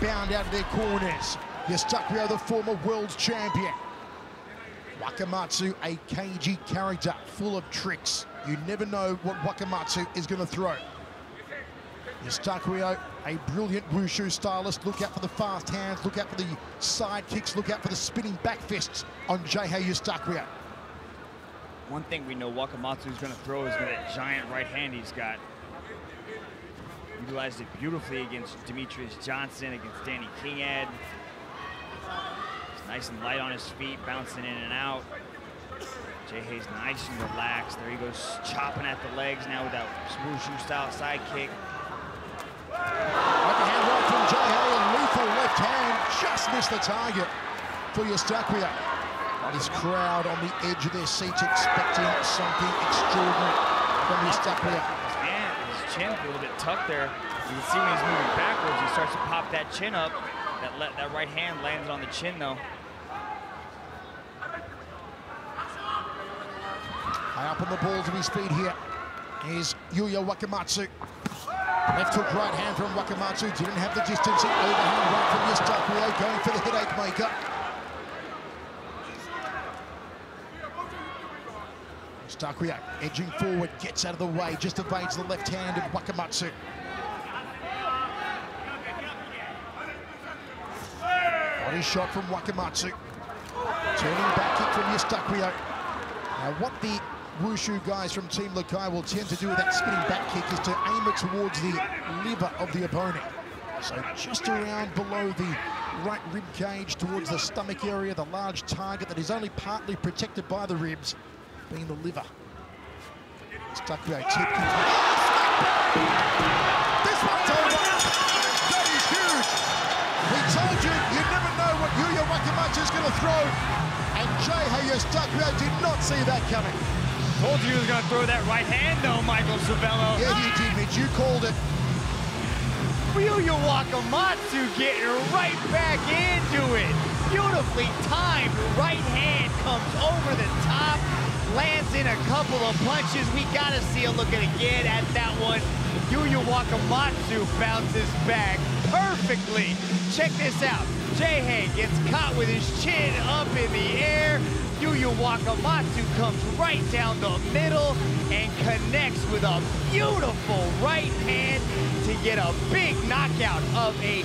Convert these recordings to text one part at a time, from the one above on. bound out of their corners. Yastuccio, the former world champion. Wakamatsu, a cagey character, full of tricks. You never know what Wakamatsu is going to throw. Yastuccio, a brilliant wushu stylist. Look out for the fast hands, look out for the side kicks, look out for the spinning back fists on Jehe Yastuccio. One thing we know Wakamatsu's going to throw is that giant right hand he's got. Utilized it beautifully against Demetrious Johnson, against Danny Kingad. He's nice and light on his feet, bouncing in and out. Jehe's nice and relaxed. There he goes, chopping at the legs now with that wushu-style side kick. Right hand right from Jehe, and lethal left hand just missed the target for Yastuccio. This crowd on the edge of their seats expecting something extraordinary from Yastuccio. Chin a little bit tucked there. You can see when he's moving backwards, he starts to pop that chin up. That right hand landed on the chin, though. High up on the balls of his feet here is Yuya Wakamatsu. Left hook, right hand from Wakamatsu. Didn't have the distance. Overhand right from Yastuccio, going for the headache maker. Yastuccio edging forward, gets out of the way, just evades the left hand of Wakamatsu. Body shot from Wakamatsu. Turning back kick from Yastuccio. Now what the wushu guys from Team Lakai will tend to do with that spinning back kick is to aim it towards the liver of the opponent. So just around below the right rib cage, towards the stomach area, the large target that is only partly protected by the ribs, being the liver. Yastuccio tipped into the this one's over. That is huge. We told you, you never know what Yuya Wakamatsu is going to throw. And Jehe Yastuccio did not see that coming. Told you he was going to throw that right hand, though, Michael Cervello. Yeah, you did, Mitch. You called it. Yuya Wakamatsu getting right back into it. Beautifully timed right hand comes over the top. Lands in a couple of punches. We gotta see a look at again at that one. Yuya Wakamatsu bounces back perfectly. Check this out. Jehe gets caught with his chin up in the air. Yuya Wakamatsu comes right down the middle and connects with a beautiful right hand to get a big knockout of a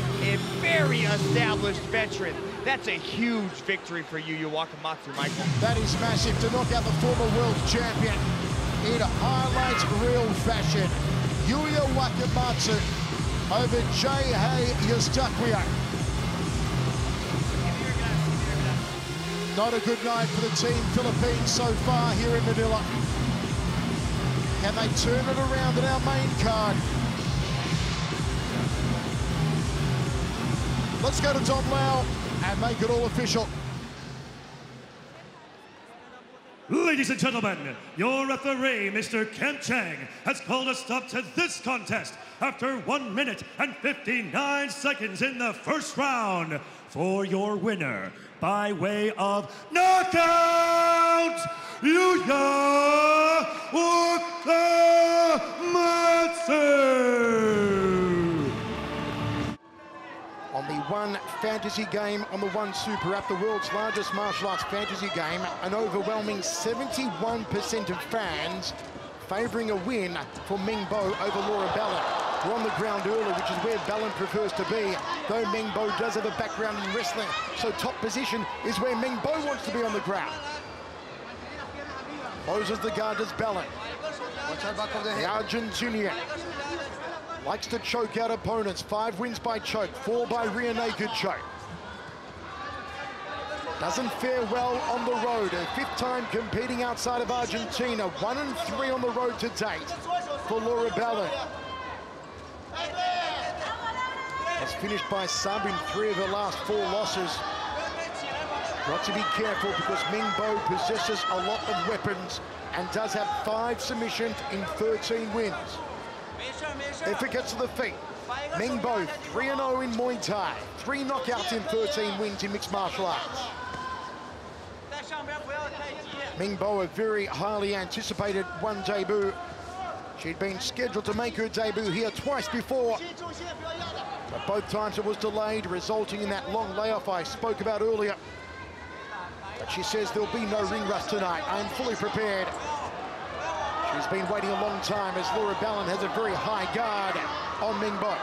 very established veteran. That's a huge victory for Yuya Wakamatsu, Michael. That is massive to knock out the former world champion in highlights real fashion. Yuya Wakamatsu over Jehe Yastuccio. Not a good night for the Team Philippines so far here in Manila. Can they turn it around in our main card? Let's go to Tom Lau and make it all official. Ladies and gentlemen, your referee, Mr. Kim Cheng, has called a stop to this contest after 1 minute and 59 seconds in the first round. For your winner, by way of knockout, Yuya Wakamatsu! On the One Fantasy game, on the One Super App, the world's largest martial arts fantasy game, an overwhelming 71% of fans favouring a win for Meng Bo over Laura Balogh. We're on the ground early, which is where Balogh prefers to be, though Meng Bo does have a background in wrestling, so top position is where Meng Bo wants to be on the ground. Closes the guard as Balogh. The Argentinian likes to choke out opponents. 5 wins by choke, 4 by rear naked choke. Doesn't fare well on the road. Her 5th time competing outside of Argentina. 1-3 on the road to date for Laura Balogh. Has finished by sub in 3 of her last 4 losses. Got to be careful because Meng Bo possesses a lot of weapons and does have 5 submissions in 13 wins. If it gets to the feet, Meng Bo 3-0 in Muay Thai, 3 knockouts in 13 wins in mixed martial arts. Meng Bo, a very highly anticipated one debut She'd been scheduled to make her debut here twice before, but both times it was delayed, resulting in that long layoff I spoke about earlier. But she says there'll be no ring rust tonight. I'm fully prepared. She's been waiting a long time as Laura Balogh has a very high guard on Meng Bo.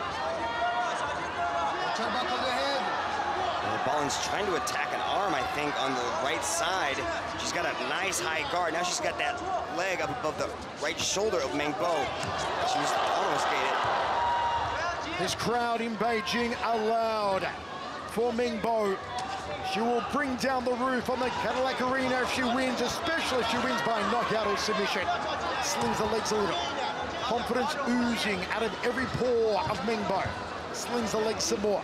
Ballogh's trying to attack an arm, I think, on the right side. She's got a nice high guard. Now she's got that leg up above the right shoulder of Meng Bo. She was almost gated. This crowd in Beijing allowed for Meng Bo. She will bring down the roof on the Cadillac Arena if she wins, especially if she wins by knockout or submission. Slings the legs a little. Confidence oozing out of every pore of Meng Bo. Slings the legs some more.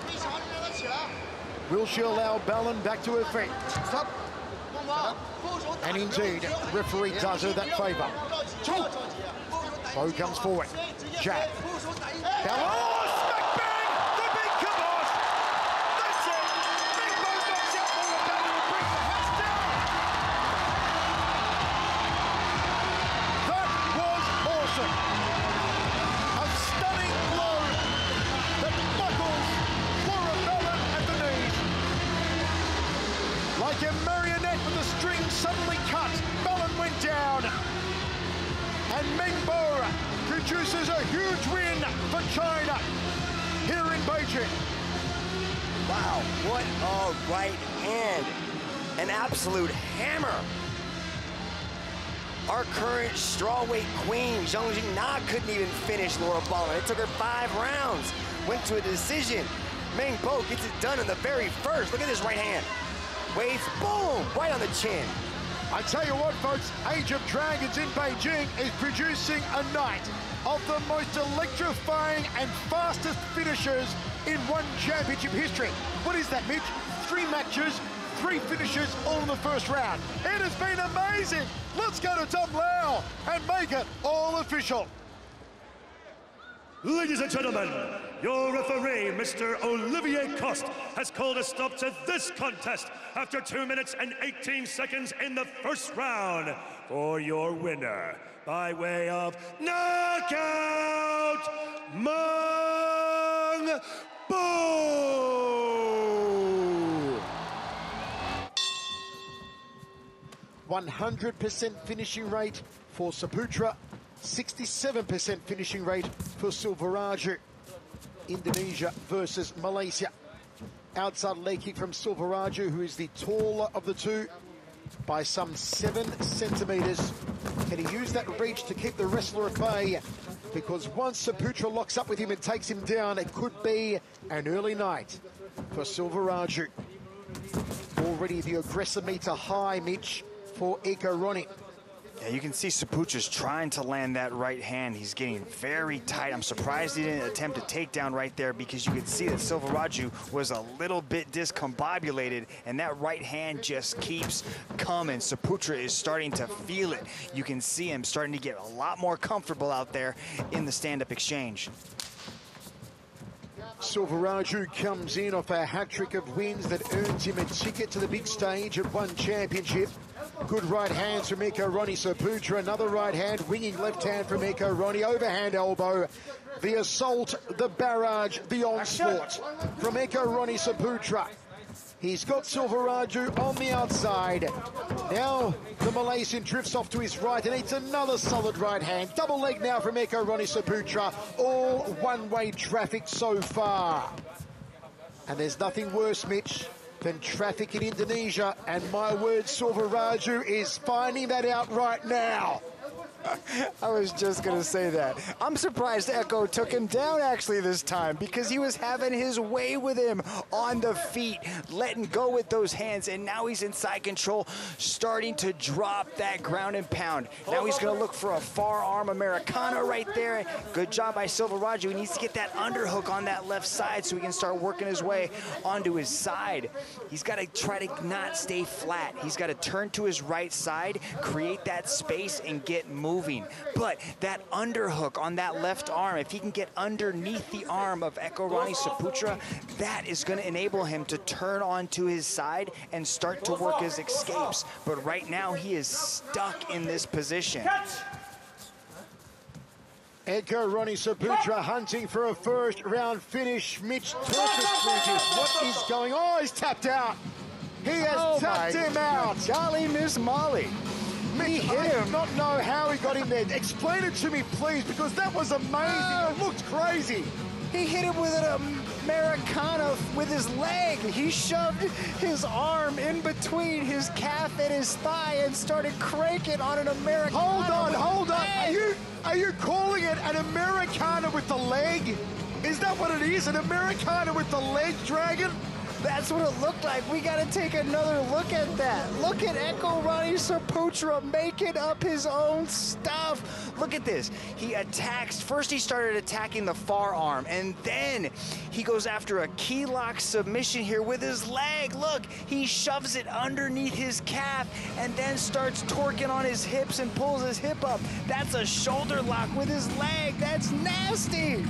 Will she allow Balogh back to her feet? Stop. And indeed, referee does her that favor. Bo comes forward. Jab. Balogh! Smack bang! The big kibosh! That's it! Big Bo knocks out Laura Balogh and brings the house down! That was awesome! A stunning blow that buckles Laura Balogh at the knees. Like a marionette with a string suddenly cut, Balogh went down. And Meng Bo produces a huge win for China here in Beijing. Wow, what a right hand. An absolute hammer. Our current strawweight queen, Zhang Jina, couldn't even finish Laura Balogh. It took her 5 rounds. Went to a decision. Meng Bo gets it done in the very first. Look at this right hand. Waves, boom, right on the chin. I tell you what, folks, Age of Dragons in Beijing is producing a night of the most electrifying and fastest finishers in one championship history. What is that, Mitch? 3 matches, 3 finishes, all in the first round. It has been amazing. Let's go to Tom Lau and make it all official. Ladies and gentlemen, your referee, Mr. Olivier Coste, has called a stop to this contest after 2 minutes and 18 seconds in the first round for your winner, by way of knockout, Meng Bo! 100% finishing rate for Saputra. 67% finishing rate for Sivaraju. Indonesia versus Malaysia. Outside leg kick from Sivaraju, who is the taller of the two, by some 7 centimeters. Can he use that reach to keep the wrestler at bay? Because once Saputra locks up with him and takes him down, it could be an early night for Sivaraju. Already the aggressor meter high, Mitch, for Eko Roni. Yeah, you can see Saputra's trying to land that right hand. He's getting very tight. I'm surprised he didn't attempt a takedown right there, because you could see that Sivaraju was a little bit discombobulated, and that right hand just keeps coming. Saputra is starting to feel it. You can see him starting to get a lot more comfortable out there in the stand-up exchange. Sivaraju comes in off a hat-trick of wins that earns him a ticket to the big stage at one championship. Good right hands from Eko Roni Saputra, another right hand, winging left hand from Eko Roni, overhand elbow. The assault, the barrage, the onslaught from Eko Roni Saputra. He's got Sivaraju on the outside. Now the Malaysian drifts off to his right and eats another solid right hand. Double leg now from Eko Roni Saputra. All one-way traffic so far. And there's nothing worse, Mitch, than traffic in Indonesia, and my word, Sivaraju is finding that out right now. I was just gonna say that. I'm surprised Eko took him down actually this time, because he was having his way with him on the feet, letting go with those hands, and now he's inside control, starting to drop that ground and pound. Now he's gonna look for a forearm Americana right there. Good job by Sivaraju. He needs to get that underhook on that left side so he can start working his way onto his side. He's gotta try to not stay flat. He's gotta turn to his right side, create that space, and get moving. But that underhook on that left arm, if he can get underneath the arm of Eko Roni Saputra, that is going to enable him to turn onto his side and start to work his escapes. But right now he is stuck in this position. Eko Roni Saputra hunting for a first round finish. Mitch Torres, what is going on? Oh, he's tapped out. He has tapped him out. Charlie Miss Molly. Mitch, I do not know how he got in there. Explain it to me, please, because that was amazing. It looked crazy. He hit him with an Americano with his leg. He shoved his arm in between his calf and his thigh and started cranking on an Americano. Hold on. Are you calling it an Americano with the leg? Is that what it is? An Americano with the leg, Dragon? That's what it looked like. We got to take another look at that. Look at Eko Roni Saputra making up his own stuff. Look at this. He attacks. First, he started attacking the far arm, and then he goes after a key lock submission here with his leg. Look, he shoves it underneath his calf and then starts torquing on his hips and pulls his hip up. That's a shoulder lock with his leg. That's nasty.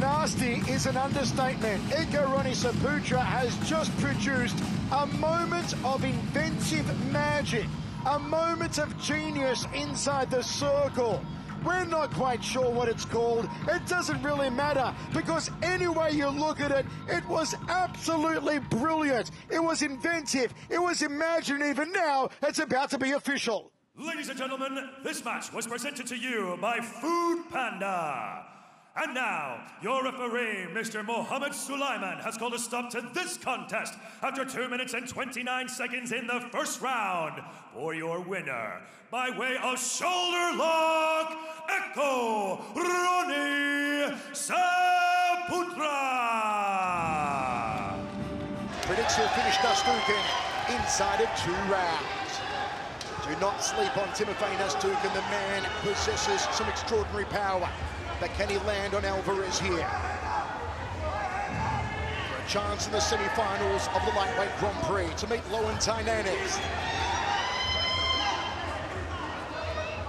Nasty is an understatement. Eko Roni Saputra has just produced a moment of inventive magic, a moment of genius inside the circle. We're not quite sure what it's called. It doesn't really matter, because any way you look at it, it was absolutely brilliant. It was inventive. It was imaginative. And now it's about to be official. Ladies and gentlemen, this match was presented to you by Food Panda. And now, your referee, Mr. Mohamed Sulaiman, has called a stop to this contest after 2 minutes and 29 seconds in the first round for your winner, by way of shoulder lock, Eko Roni Saputra. Predicts he'll finish Nastyukhin inside of 2 rounds. Do not sleep on Timofey Nastyukhin. The man possesses some extraordinary power. But can he land on Alvarez here? For a chance in the semi-finals of the lightweight Grand Prix to meet Lau and Tainanis.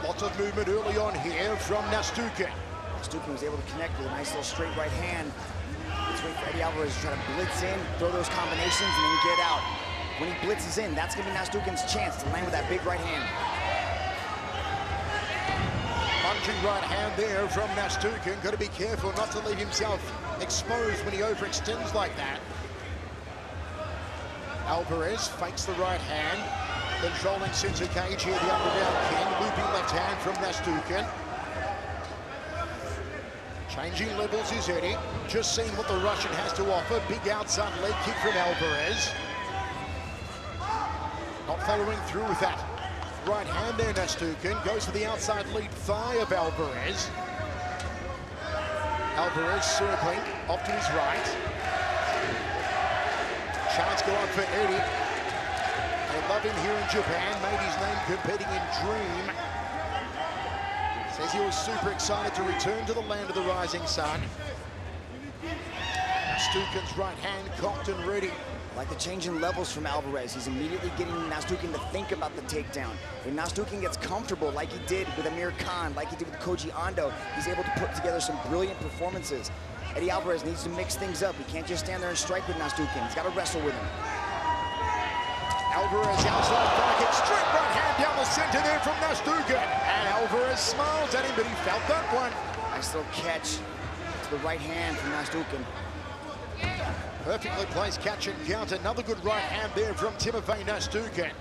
Lots of movement early on here from Nastyukhin. Nastyukhin was able to connect with a nice little straight right hand. Let's wait for Eddie Alvarez to try to blitz in, throw those combinations, and then get out. When he blitzes in, that's going to be Nastyukhin's chance to land with that big right hand. Punching right hand there from Nastyukhin. Got to be careful not to leave himself exposed when he overextends like that. Alvarez fakes the right hand, controlling center cage here, the underground king, looping left hand from Nastyukhin. Changing levels is Eddie, just seeing what the Russian has to offer. Big outside leg kick from Alvarez. Not following through with that. Right hand there, Nastyukhin goes for the outside lead thigh of Alvarez. Alvarez circling off to his right. Chance going for Eddie. They love him here in Japan. Made his name competing in Dream. Says he was super excited to return to the land of the rising sun. Nastyukhin's right hand cocked and ready. I like the change in levels from Alvarez. He's immediately getting Nastyukhin to think about the takedown. When Nastyukhin gets comfortable, like he did with Amir Khan, like he did with Koji Ando, he's able to put together some brilliant performances. Eddie Alvarez needs to mix things up. He can't just stand there and strike with Nastyukhin. He's got to wrestle with him. Alvarez outside pocket, straight right hand down the center there from Nastyukhin. And Alvarez smiles at him, but he felt that one. Nice little catch to the right hand from Nastyukhin. Perfectly placed catch and count. Another good right hand there from Timofey Nastyukhin.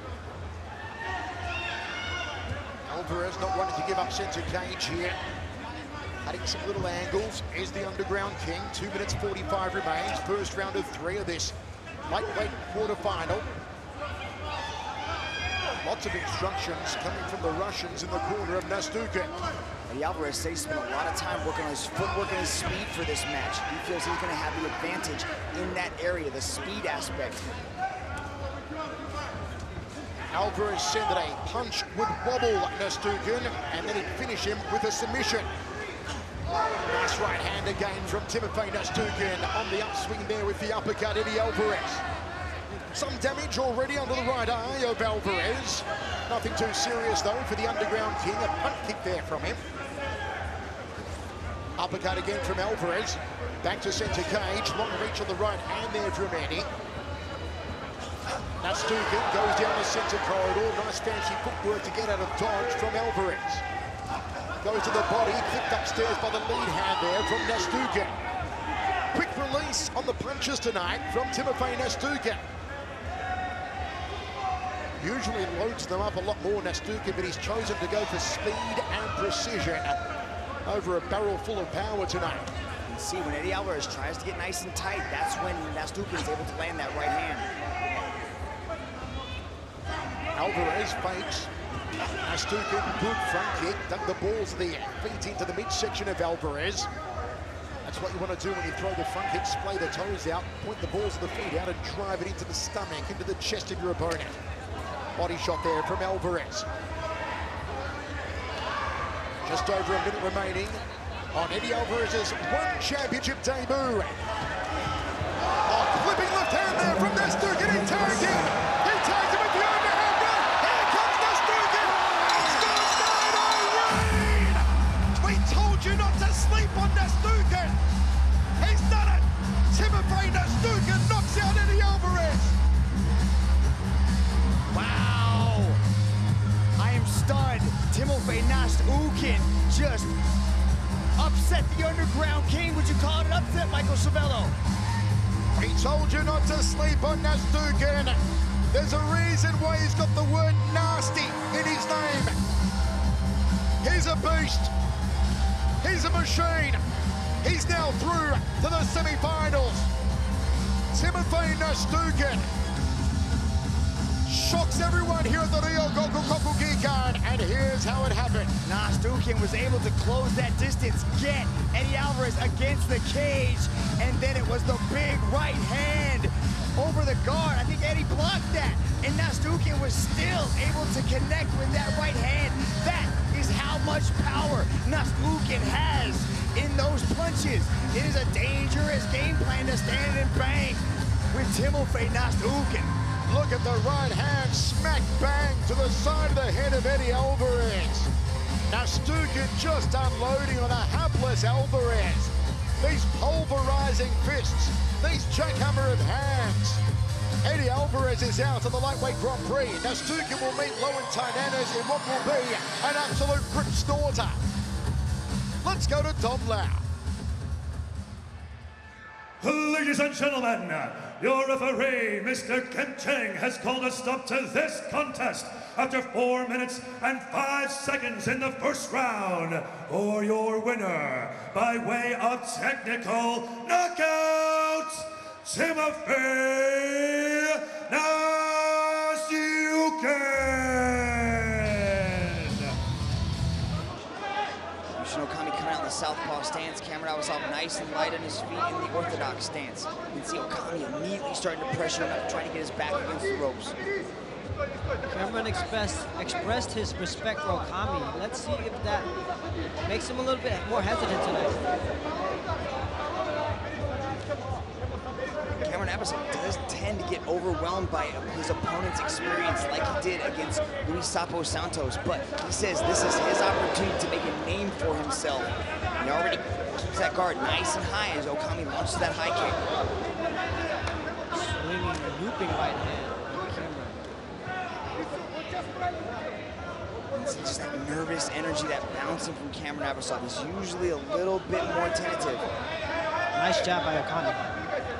Alvarez not wanting to give up center cage here. Cutting some little angles is the underground king. 2 minutes 45 remains. First round of 3 of this lightweight quarterfinal. Lots of instructions coming from the Russians in the corner of Nastyukhin. Eddie Alvarez says he spent a lot of time working on his footwork and his speed for this match. He feels he's going to have the advantage in that area, the speed aspect. Alvarez said that a punch would wobble Nastyukhin, and then he'd finish him with a submission. Nice right hand again from Timofey Nastyukhin on the upswing there with the uppercut, Eddie Alvarez. Some damage already under the right eye of Alvarez. Nothing too serious, though, for the underground king. A punt kick there from him. Uppercut again from Alvarez. Back to center cage. Long reach on the right hand there from Eddie. Nastyukhin goes down the center corridor. Nice fancy footwork to get out of dodge from Alvarez. Goes to the body, kicked upstairs by the lead hand there from Nastyukhin. Quick release on the punches tonight from Timofey Nastyukhin. Usually loads them up a lot more, Nastyukhin, but he's chosen to go for speed and precision over a barrel full of power tonight. You see, when Eddie Alvarez tries to get nice and tight, that's when Nastyukhin's able to land that right hand. Alvarez fakes. Nastyukhin, good front kick, dug the balls there, feet into the midsection of Alvarez. That's what you want to do when you throw the front kick, splay the toes out, point the balls of the feet out and drive it into the stomach, into the chest of your opponent. Body shot there from Alvarez. Just over a minute remaining on Eddie Alvarez's one championship debut. Oh, flipping left hand there from Nastyukhin, he tagged him. Sleep on Nastyukhin. He's done it. Timofey Nastyukhin knocks out Eddie Alvarez. Wow. I am stunned. Timofey Nastyukhin just upset the underground king. Would you call it an upset, Michael Cervello? He told you not to sleep on Nastyukhin. There's a reason why he's got the word nasty in his name. He's a beast. He's a machine. He's now through to the semi-finals. Timofey Nastyukhin shocks everyone here at the Rio Gokukokugikan, and here's how it happened. Nastyukhin was able to close that distance, get Eddie Alvarez against the cage, and then it was the big right hand over the guard. I think Eddie blocked that, and Nastyukhin was still able to connect with that right hand. That is how much power Nastyukhin has in those punches. It is a dangerous game plan to stand and bang with Timofey Nastyukhin. Look at the right hand, smack bang to the side of the head of Eddie Alvarez. Nastyukhin just unloading on a hapless Alvarez. These pulverizing fists, these jackhammer of hands. Eddie Alvarez is out of the lightweight Grand Prix. Nastyukhin will meet Lau and Tainanes in what will be an absolute grip snorter. Let's go to Tom Lau. Ladies and gentlemen, your referee, Mr. Kim Cheng, has called a stop to this contest after 4 minutes and 5 seconds in the first round for your winner by way of technical knockout, Timofey Nastyukhin! Yushin Okami coming out in the southpaw stance. Cameron Abbasov nice and light on his feet in the orthodox stance. You can see Okami immediately starting to pressure him up, trying to get his back against the ropes. Cameron expressed his respect for Okami. Let's see if that makes him a little bit more hesitant tonight. Cameron Abbasov does tend to get overwhelmed by his opponent's experience like he did against Luis Sapo Santos, but he says this is his opportunity to make a name for himself. He already keeps that guard nice and high as Okami launches that high kick. Swinging, looping right hand on Cameron. It's just that nervous energy, that bouncing from Cameron Abbasov is usually a little bit more tentative. Nice job by Okami.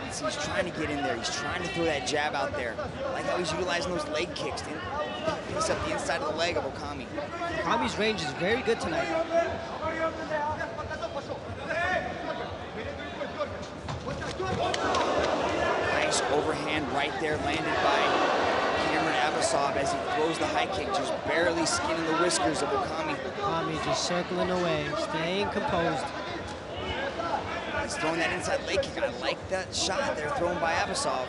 He's trying to get in there. He's trying to throw that jab out there. I like how he's utilizing those leg kicks to piece up the inside of the leg of Okami. Okami's range is very good tonight. Nice overhand right there landed by Cameron Abbasov as he throws the high kick, just barely skinning the whiskers of Okami. Okami just circling away, staying composed. He's throwing that inside leg kick. I like that shot there thrown by Abbasov.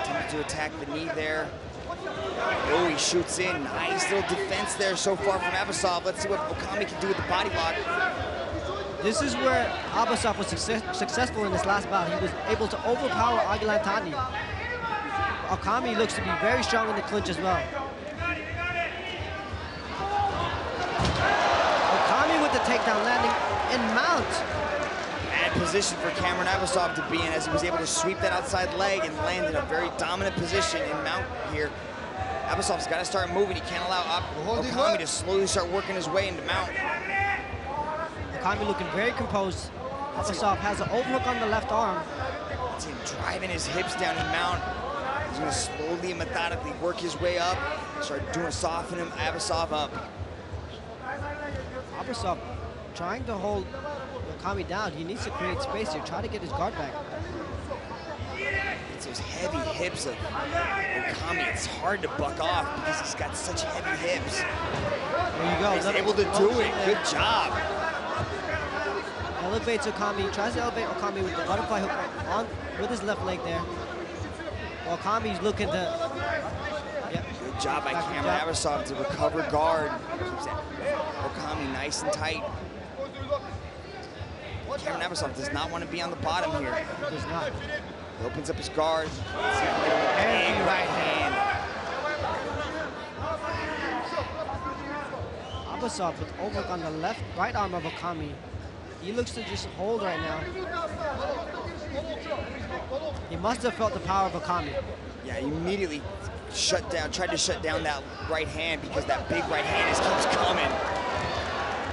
Attempted to attack the knee there. Oh, he shoots in. Nice little defense there so far from Abbasov. Let's see what Okami can do with the body lock. This is where Abbasov was successful in this last bout. He was able to overpower Agilan Thani. Okami looks to be very strong in the clinch as well. Takedown landing and mount. Bad position for Cameron Abbasov to be in as he was able to sweep that outside leg and land in a very dominant position and mount here. Abbasov's got to start moving. He can't allow Okami to slowly start working his way into mount. Okami looking very composed. Abbasov has an overhook on the left arm. That's him driving his hips down and mount. He's going to slowly and methodically work his way up, start doing soften him, Abbasov up. Abbasov trying to hold Okami down. He needs to create space here, try to get his guard back. It's those heavy hips of Okami. It's hard to buck off because he's got such heavy hips. There you go. He's able to do it. Good job. Elevates Okami, tries to elevate Okami with the butterfly hook on with his left leg there. Okami's looking to. Yep. Good job by Cameron Abbasov to recover guard. Okami nice and tight. Cameron Abbasov does not want to be on the bottom here. He does not. He opens up his guard. And right hand. Abbasov with overhook on the left, right arm of Okami. He looks to just hold right now. He must have felt the power of Okami. Yeah, he immediately shut down, tried to shut down that right hand because that big right hand just keeps coming.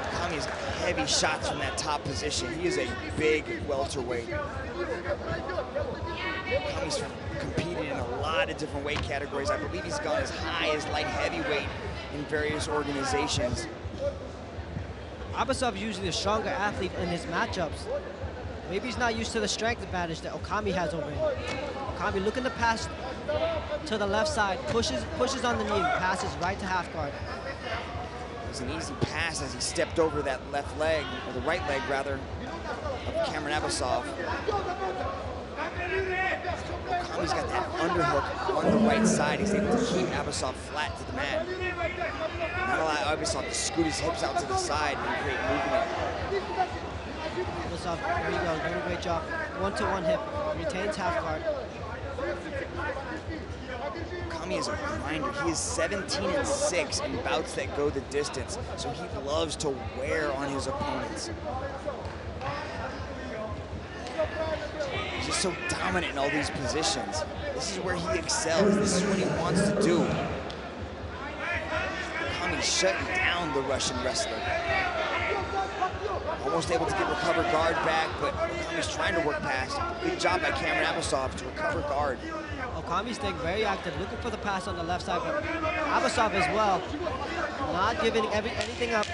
Okami has heavy shots from that top position. He is a big welterweight. Okami's competed in a lot of different weight categories. I believe he's gone as high as light heavyweight in various organizations. Abbasov's usually a stronger athlete in his matchups. Maybe he's not used to the strength advantage that Okami has over him. Okami looking to pass to the left side, pushes on the knee, passes right to half guard. It was an easy pass as he stepped over that left leg, or the right leg rather, of Cameron Abbasov. Okami's got that underhook on the right side. He's able to keep Abbasov flat to the mat. Not allow Abbasov to scoot his hips out to the side and create movement. Abbasov, there you go, doing a great job. One-to-one hip, retains half guard. Okami is a grinder. He is 17-6 in bouts that go the distance, so he loves to wear on his opponents. He's just so dominant in all these positions. This is where he excels. This is what he wants to do. Okami shutting down the Russian wrestler. Almost able to get recover guard back, but Okami's trying to work past. Good job by Cameron Abbasov to recover guard. Okami's staying very active, looking for the pass on the left side, but Abbasov as well, not giving anything up.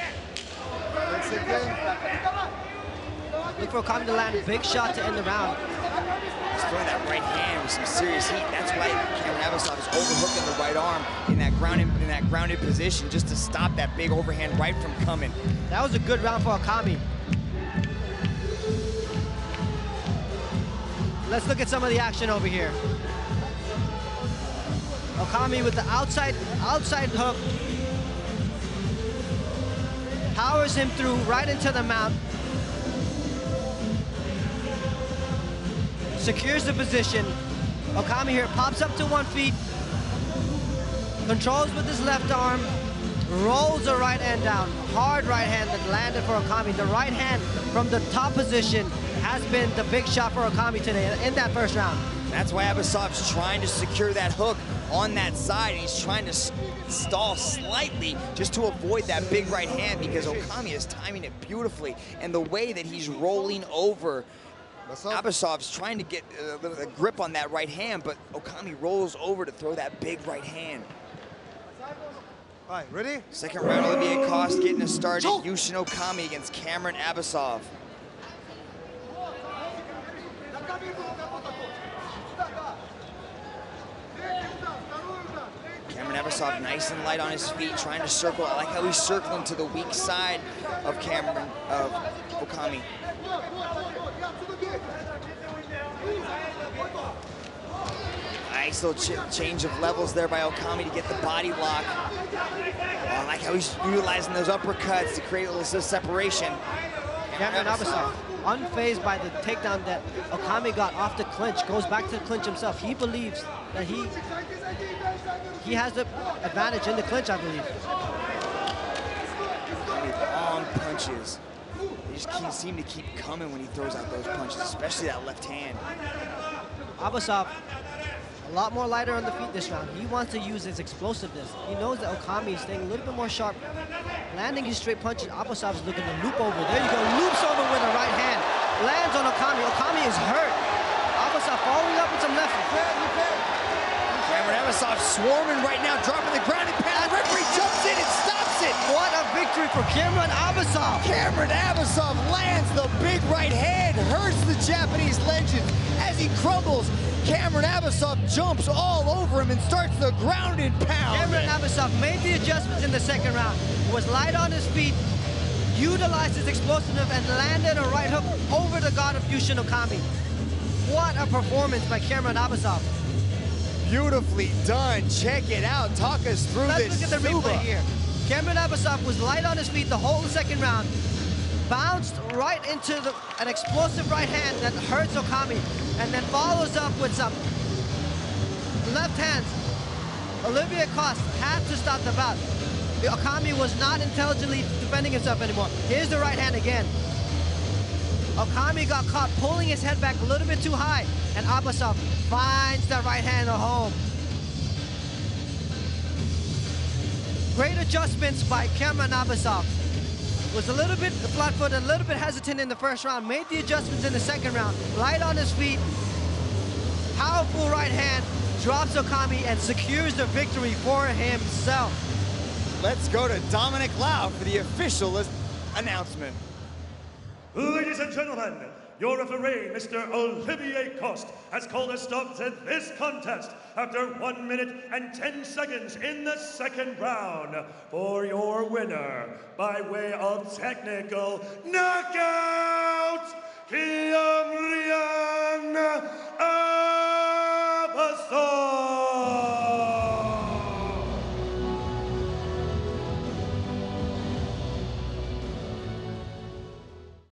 Look for Okami to land a big shot to end the round. He's throwing that right hand with some serious heat. That's why Cameron Abbasov is overhooking the right arm in that grounded position just to stop that big overhand right from coming. That was a good round for Okami. Let's look at some of the action over here. Okami with the outside hook. Powers him through right into the mount. Secures the position. Okami here pops up to 1 foot, controls with his left arm, rolls a right hand down. Hard right hand that landed for Okami. The right hand from the top position has been the big shot for Okami today in that first round. That's why Abbasov's trying to secure that hook on that side, and he's trying to stall slightly just to avoid that big right hand because Okami is timing it beautifully, and the way that he's rolling over Abbasov's trying to get a grip on that right hand, but Okami rolls over to throw that big right hand. All right, ready? Second round, Olivier Coste getting us started. Yushin Okami against Cameron Abbasov. Cameron Abbasov nice and light on his feet, trying to circle. I like how he's circling to the weak side of Okami. Nice little change of levels there by Okami to get the body lock. I like how he's utilizing those uppercuts to create a little separation. Cameron Abbasov, unfazed by the takedown that Okami got off the clinch, goes back to the clinch himself. He believes that he has the advantage in the clinch, I believe. Long punches. They just seem to keep coming when he throws out those punches, especially that left hand. Abbasov a lot more lighter on the feet this round. He wants to use his explosiveness. He knows that Okami is staying a little bit more sharp. Landing his straight punches, Abbasov's looking to loop over. There you go, loops over with a right hand. Lands on Okami. Okami is hurt. Abbasov following up with some left. Cameron Abbasov swarming right now, dropping the ground and pound. The referee jumps in and stops it. What a victory for Cameron Abbasov. Cameron Abbasov lands the big right hand, hurts the Japanese legend as he crumbles. Cameron Abbasov jumps all over him and starts the ground and pound. Cameron Abbasov made the adjustments in the second round, was light on his feet, utilized his explosiveness, and landed a right hook over the guard of Yushin Okami. What a performance by Cameron Abbasov. Beautifully done. Check it out. Talk us through this. Let's look at the replay here. Cameron Abbasov was light on his feet the whole second round, bounced right into an explosive right hand that hurts Okami, and then follows up with some left hands. Olivier Coste had to stop the bout. Okami was not intelligently defending himself anymore. Here's the right hand again. Okami got caught pulling his head back a little bit too high, and Abbasov finds the right hand at home. Great adjustments by Cameron Abbasov. Was a little bit flat-footed, a little bit hesitant in the first round, made the adjustments in the second round, light on his feet, powerful right hand, drops Okami and secures the victory for himself. Let's go to Dominic Lau for the official announcement. Ladies and gentlemen, your referee, Mr. Olivier Coste, has called a stop to this contest after 1 minute and 10 seconds in the second round for your winner, by way of technical knockout, Kiamrian